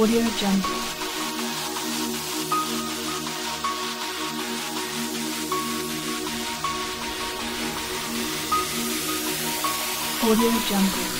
Audio Jungle. Audio Jungle.